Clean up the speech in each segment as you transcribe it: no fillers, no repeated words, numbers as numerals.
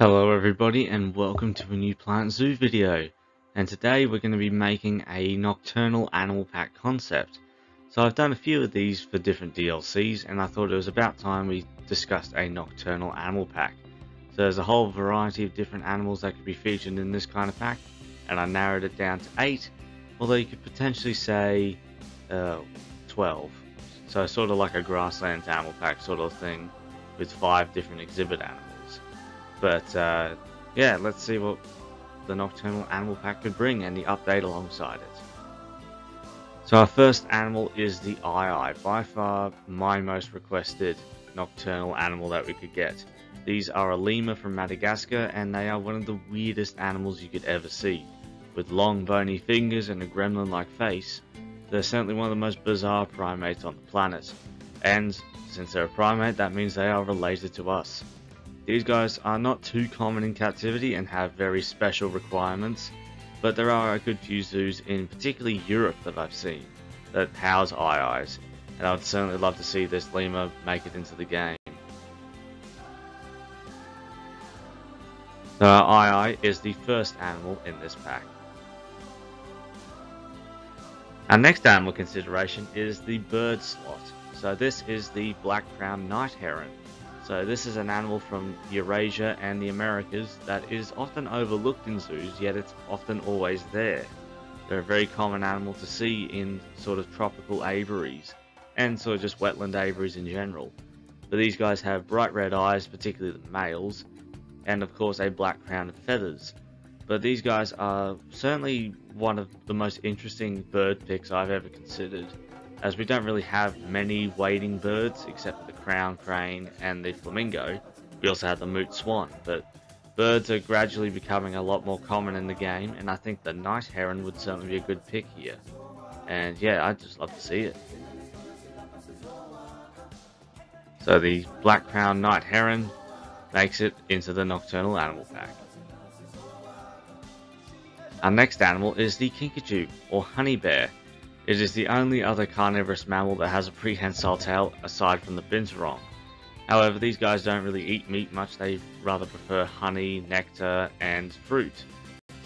Hello everybody and welcome to a new Planet Zoo video, and today we're going to be making a Nocturnal Animal Pack concept. So I've done a few of these for different DLCs and I thought it was about time we discussed a Nocturnal Animal Pack. So there's a whole variety of different animals that could be featured in this kind of pack, and I narrowed it down to 8, although you could potentially say 12. So sort of like a grassland animal pack sort of thing with 5 different exhibit animals. But yeah, let's see what the Nocturnal Animal Pack could bring and the update alongside it. So our first animal is the Aye-Aye, by far my most requested nocturnal animal that we could get. These are a lemur from Madagascar and they are one of the weirdest animals you could ever see. With long bony fingers and a gremlin-like face, they're certainly one of the most bizarre primates on the planet. And since they're a primate, that means they are related to us. These guys are not too common in captivity and have very special requirements, but there are a good few zoos in particularly Europe that I've seen that house Aye-Ayes, and I'd certainly love to see this lemur make it into the game. So our Aye-Aye is the first animal in this pack. Our next animal consideration is the bird slot. So this is the Black-crowned Night Heron. So this is an animal from Eurasia and the Americas that is often overlooked in zoos, yet it's often always there. They're a very common animal to see in sort of tropical aviaries and sort of just wetland aviaries in general. But these guys have bright red eyes, particularly the males, and of course a black crown and feathers. But these guys are certainly one of the most interesting bird picks I've ever considered, as we don't really have many wading birds except for the crown crane and the flamingo. We also have the moot swan, but birds are gradually becoming a lot more common in the game, and I think the night heron would certainly be a good pick here. And yeah, I'd just love to see it. So the black-crowned night heron makes it into the Nocturnal Animal Pack. Our next animal is the kinkajou, or honey bear. It is the only other carnivorous mammal that has a prehensile tail aside from the binturong. However, these guys don't really eat meat much, they rather prefer honey, nectar and fruit.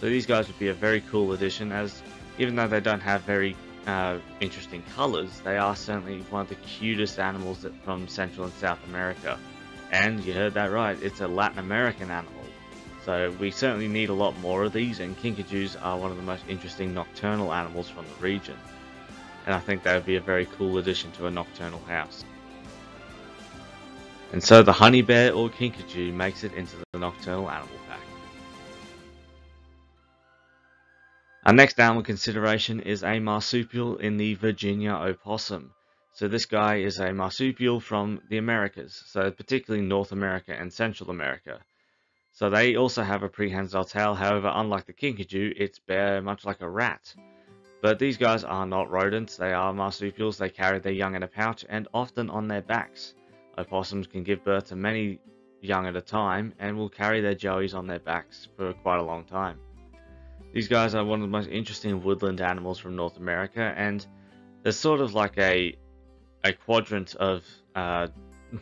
So these guys would be a very cool addition, as even though they don't have very interesting colours, they are certainly one of the cutest animals from Central and South America. And you heard that right, it's a Latin American animal. So we certainly need a lot more of these, and kinkajous are one of the most interesting nocturnal animals from the region. And I think that would be a very cool addition to a nocturnal house. And so the honey bear or kinkajou makes it into the Nocturnal Animal Pack. Our next animal consideration is a marsupial in the Virginia opossum. So this guy is a marsupial from the Americas, so particularly North America and Central America. So they also have a prehensile tail, however unlike the kinkajou, it's very much like a rat. But these guys are not rodents, they are marsupials, they carry their young in a pouch and often on their backs. Opossums can give birth to many young at a time and will carry their joeys on their backs for quite a long time. These guys are one of the most interesting woodland animals from North America, and there's sort of like a quadrant of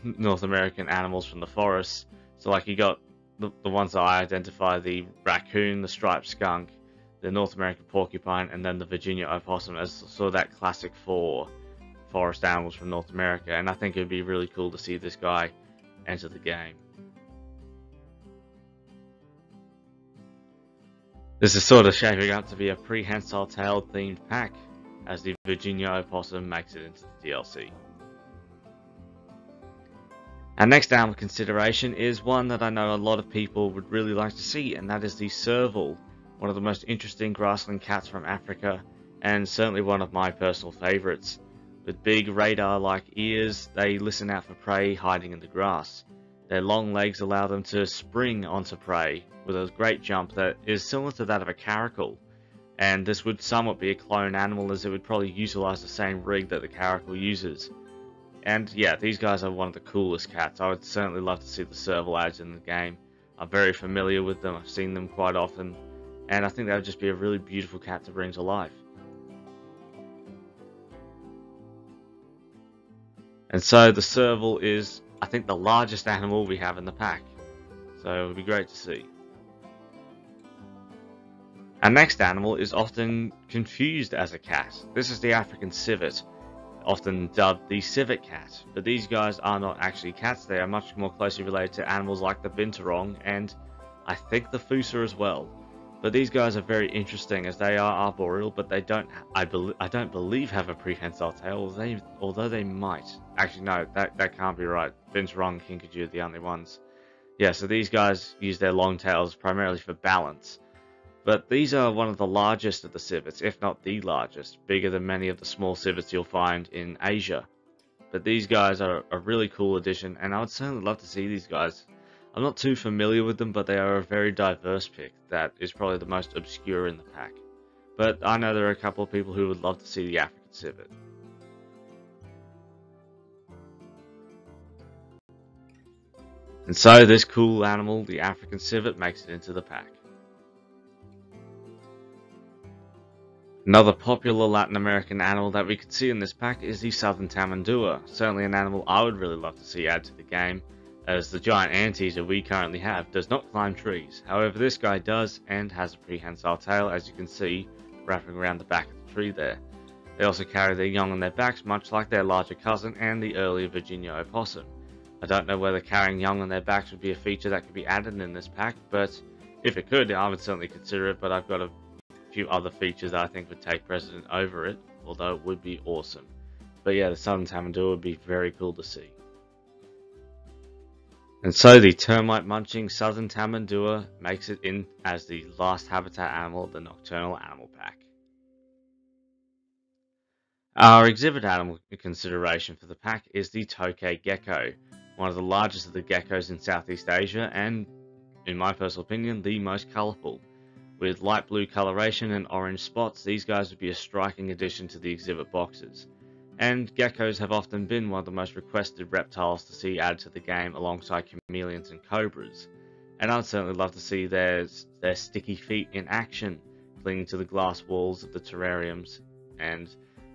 North American animals from the forest. So like you got the ones that I identify, the raccoon, the striped skunk, the North American porcupine, and then the Virginia opossum as sort of that classic 4 forest animals from North America, and I think it would be really cool to see this guy enter the game. This is sort of shaping up to be a prehensile tailed themed pack, as the Virginia opossum makes it into the DLC. Our next animal consideration is one that I know a lot of people would really like to see, and that is the serval. One of the most interesting grassland cats from Africa, and certainly one of my personal favourites. With big radar-like ears, they listen out for prey hiding in the grass. Their long legs allow them to spring onto prey with a great jump that is similar to that of a caracal. And this would somewhat be a clone animal, as it would probably utilise the same rig that the caracal uses. And yeah, these guys are one of the coolest cats. I would certainly love to see the serval ads in the game. I'm very familiar with them, I've seen them quite often. And I think that would just be a really beautiful cat to bring to life. And so the serval is, I think, the largest animal we have in the pack. So it would be great to see. Our next animal is often confused as a cat. This is the African civet, often dubbed the civet cat. But these guys are not actually cats, they are much more closely related to animals like the binturong and I think the Fosa as well. But these guys are very interesting as they are arboreal, but they don't, I don't believe have a prehensile tail, although they might. Actually no, that can't be right. Binturong and kinkajou are the only ones. Yeah, so these guys use their long tails primarily for balance. But these are one of the largest of the civets, if not the largest, bigger than many of the small civets you'll find in Asia. But these guys are a really cool addition, and I would certainly love to see these guys. I'm not too familiar with them, but they are a very diverse pick that is probably the most obscure in the pack. But I know there are a couple of people who would love to see the African civet. And so this cool animal, the African civet, makes it into the pack. Another popular Latin American animal that we could see in this pack is the Southern Tamandua, certainly an animal I would really love to see add to the game, as the giant anteater we currently have does not climb trees. However, this guy does and has a prehensile tail, as you can see, wrapping around the back of the tree there. They also carry their young on their backs, much like their larger cousin and the earlier Virginia opossum. I don't know whether carrying young on their backs would be a feature that could be added in this pack, but if it could, I would certainly consider it, but I've got a few other features that I think would take precedent over it, although it would be awesome. But yeah, the Southern Tamandua would be very cool to see. And so the termite munching Southern Tamandua makes it in as the last habitat animal of the Nocturnal Animal Pack. Our exhibit animal consideration for the pack is the Tokay gecko, one of the largest of the geckos in Southeast Asia and, in my personal opinion, the most colourful. With light blue coloration and orange spots, these guys would be a striking addition to the exhibit boxes. And geckos have often been one of the most requested reptiles to see added to the game alongside chameleons and cobras. And I'd certainly love to see their sticky feet in action, clinging to the glass walls of the terrariums and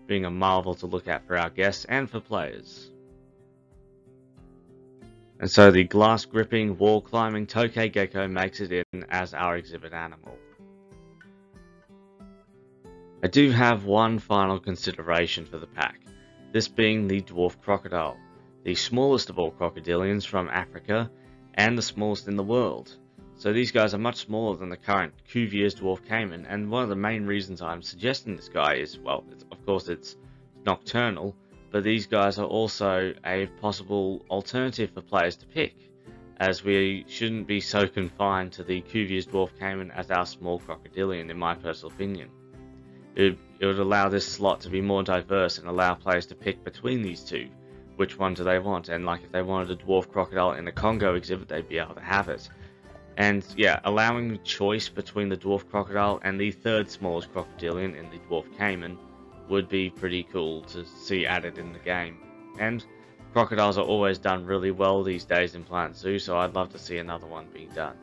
being a marvel to look at for our guests and for players. And so the glass gripping, wall climbing Tokay gecko makes it in as our exhibit animal. I do have one final consideration for the pack, this being the dwarf crocodile, the smallest of all crocodilians from Africa and the smallest in the world. So these guys are much smaller than the current Cuvier's Dwarf Caiman, and one of the main reasons I'm suggesting this guy is, well, of course it's nocturnal, but these guys are also a possible alternative for players to pick, as we shouldn't be so confined to the Cuvier's Dwarf Caiman as our small crocodilian, in my personal opinion. It would allow this slot to be more diverse and allow players to pick between these two. Which one do they want? And like if they wanted a dwarf crocodile in the Congo exhibit, they'd be able to have it. And yeah, allowing the choice between the dwarf crocodile and the third smallest crocodilian in the dwarf caiman would be pretty cool to see added in the game. And crocodiles are always done really well these days in Planet Zoo, so I'd love to see another one being done.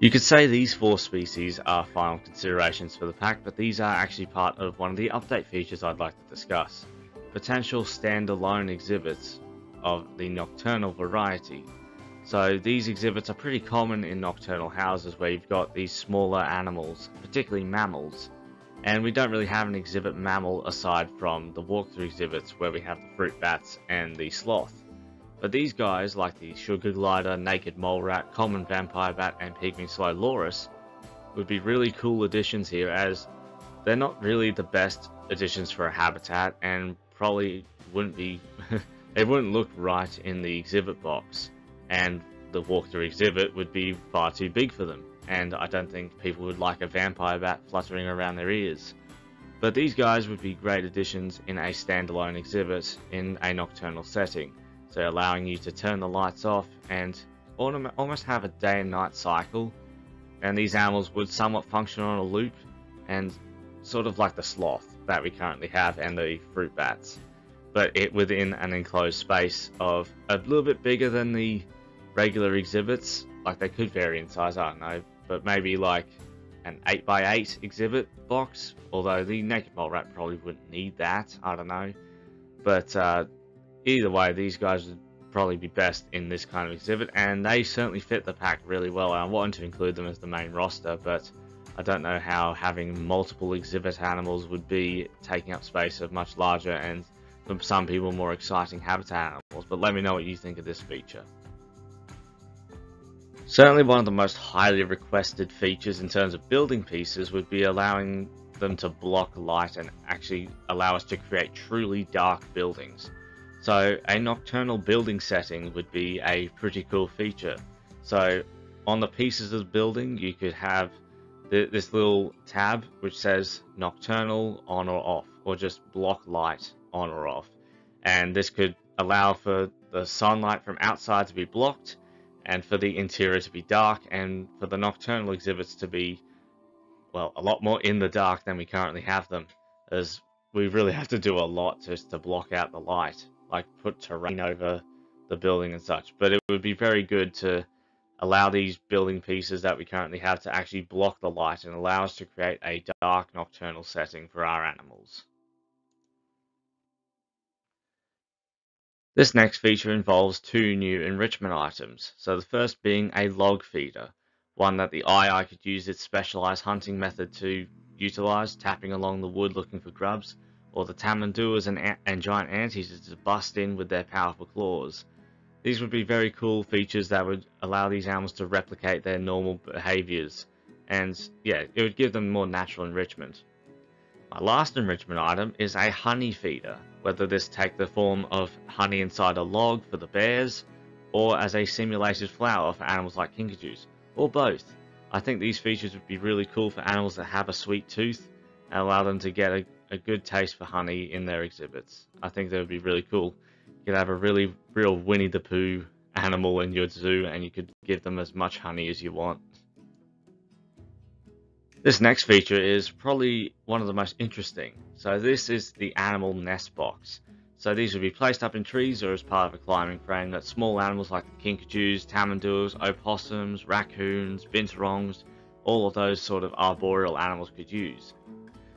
You could say these four species are final considerations for the pack, but these are actually part of one of the update features I'd like to discuss. Potential standalone exhibits of the nocturnal variety. So these exhibits are pretty common in nocturnal houses where you've got these smaller animals, particularly mammals. And we don't really have an exhibit mammal aside from the walkthrough exhibits where we have the fruit bats and the sloth. But these guys, like the Sugar Glider, Naked Mole Rat, Common Vampire Bat, and Pygmy Slow Loris, would be really cool additions here, as they're not really the best additions for a habitat, and probably wouldn't be, they wouldn't look right in the exhibit box, and the walkthrough exhibit would be far too big for them, and I don't think people would like a vampire bat fluttering around their ears. But these guys would be great additions in a standalone exhibit in a nocturnal setting. So allowing you to turn the lights off and almost have a day and night cycle, and these animals would somewhat function on a loop, and sort of like the sloth that we currently have and the fruit bats, but it within an enclosed space of a little bit bigger than the regular exhibits. Like they could vary in size, I don't know, but maybe like an 8x8 exhibit box, although the Naked Mole Rat probably wouldn't need that, I don't know, but either way, these guys would probably be best in this kind of exhibit, and they certainly fit the pack really well. I wanted to include them as the main roster, but I don't know how having multiple exhibit animals would be taking up space of much larger and for some people more exciting habitat animals, but let me know what you think of this feature. Certainly one of the most highly requested features in terms of building pieces would be allowing them to block light and actually allow us to create truly dark buildings. So a nocturnal building setting would be a pretty cool feature. So on the pieces of the building, you could have this little tab which says nocturnal on or off, or just block light on or off. And this could allow for the sunlight from outside to be blocked and for the interior to be dark, and for the nocturnal exhibits to be, well, a lot more in the dark than we currently have them, as we really have to do a lot just to block out the light, like put terrain over the building and such. But it would be very good to allow these building pieces that we currently have to actually block the light and allow us to create a dark nocturnal setting for our animals. This next feature involves two new enrichment items, so the first being a log feeder, one that the Aye-Aye could use its specialised hunting method to utilise, tapping along the wood looking for grubs, or the Tamanduas and giant anteaters to bust in with their powerful claws. These would be very cool features that would allow these animals to replicate their normal behaviours, and yeah, it would give them more natural enrichment. My last enrichment item is a honey feeder, whether this take the form of honey inside a log for the bears, or as a simulated flower for animals like kinkajous, or both. I think these features would be really cool for animals that have a sweet tooth and allow them to get a good taste for honey in their exhibits. I think that would be really cool. You could have a really real Winnie the Pooh animal in your zoo and you could give them as much honey as you want. This next feature is probably one of the most interesting. So this is the animal nest box. So these would be placed up in trees or as part of a climbing frame that small animals like the kinkajous, tamanduas, opossums, raccoons, binturongs, all of those sort of arboreal animals could use.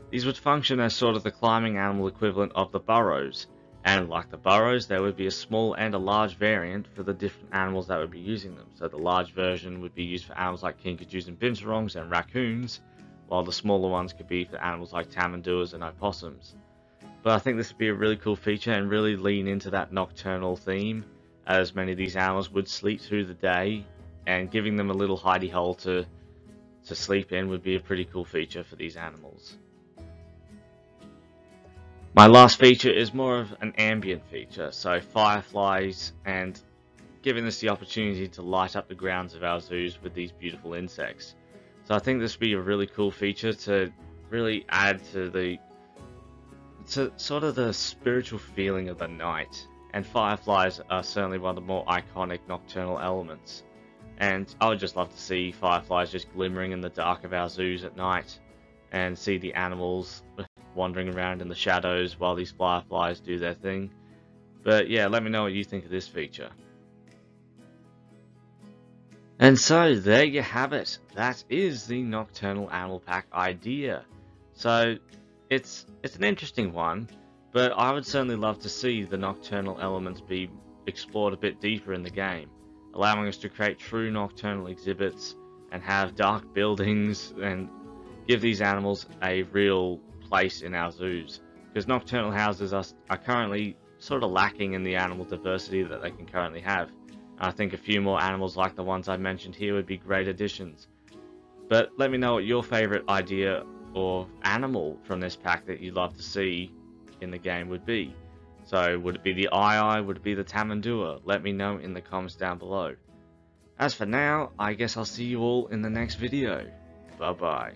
These would function as sort of the climbing animal equivalent of the burrows, and like the burrows there would be a small and a large variant for the different animals that would be using them. So the large version would be used for animals like kinkajous and binturongs and raccoons, while the smaller ones could be for animals like tamanduas and opossums. But I think this would be a really cool feature and really lean into that nocturnal theme, as many of these animals would sleep through the day, and giving them a little hidey hole to sleep in would be a pretty cool feature for these animals. My last feature is more of an ambient feature, so fireflies, and giving us the opportunity to light up the grounds of our zoos with these beautiful insects. So I think this would be a really cool feature to really add to sort of the spiritual feeling of the night. And fireflies are certainly one of the more iconic nocturnal elements. And I would just love to see fireflies just glimmering in the dark of our zoos at night, and see the animals wandering around in the shadows while these fireflies do their thing. But yeah, let me know what you think of this feature. And so there you have it. That is the Nocturnal Animal Pack idea. So it's an interesting one, but I would certainly love to see the nocturnal elements be explored a bit deeper in the game, allowing us to create true nocturnal exhibits and have dark buildings and give these animals a real place in our zoos, because nocturnal houses are currently sort of lacking in the animal diversity that they can currently have. I think a few more animals like the ones I mentioned here would be great additions. But let me know what your favourite idea or animal from this pack that you'd love to see in the game would be. So would it be the Aye-Aye? Would it be the Tamandua? Let me know in the comments down below. As for now, I guess I'll see you all in the next video. Bye bye.